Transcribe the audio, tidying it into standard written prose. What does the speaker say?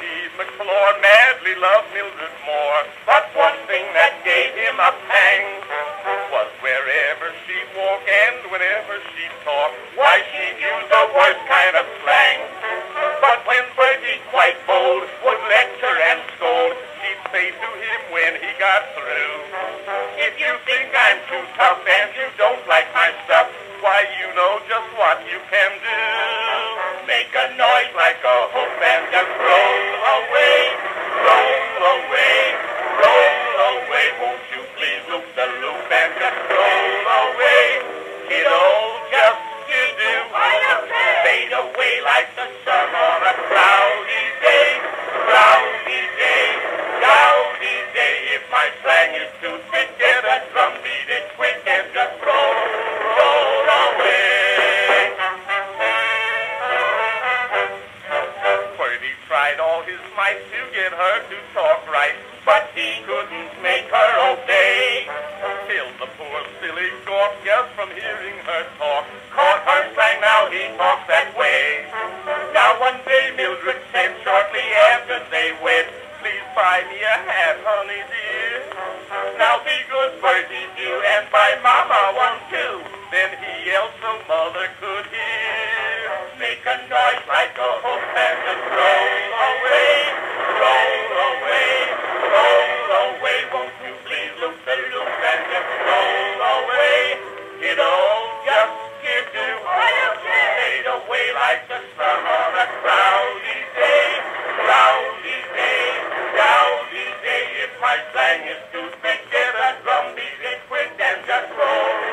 Lady McClure madly loved Mildred Moore, but one thing that gave him a pang was wherever she walked and whenever she talked, why, she used the worst kind of slang. But when Bertie, quite bold, would lecture and scold, she'd say to him when he got through, "If you think I'm too tough and you don't like my stuff, why, you know just what you can do. Make a noise like a hoop and just roll away, roll away, roll away. Won't you please loop the loop and just roll away? It'll just you do. Fade away like the sun on a cloudy day, cloudy day, cloudy day. If my slang is too thick, get a drum beat it quick and just roll, roll away." Tried all his might to get her to talk right, but he couldn't make her obey, till the poor silly gawp, just from hearing her talk, caught her slang. Now he talks that way. Now one day Mildred said, shortly after they wed, "Please buy me a hat, honey dear. Now be good, Bertie dear, and buy Mama one too." Then he yelled so Mother could hear, "Make a noise like a hoop and just roll away, roll away, roll away. Won't you please loop the loop and just roll away? It'll just give you fade away like the sun on a cloudy day, cloudy day, cloudy day. If my slang is too thick, get a drum beat it quick and just roll."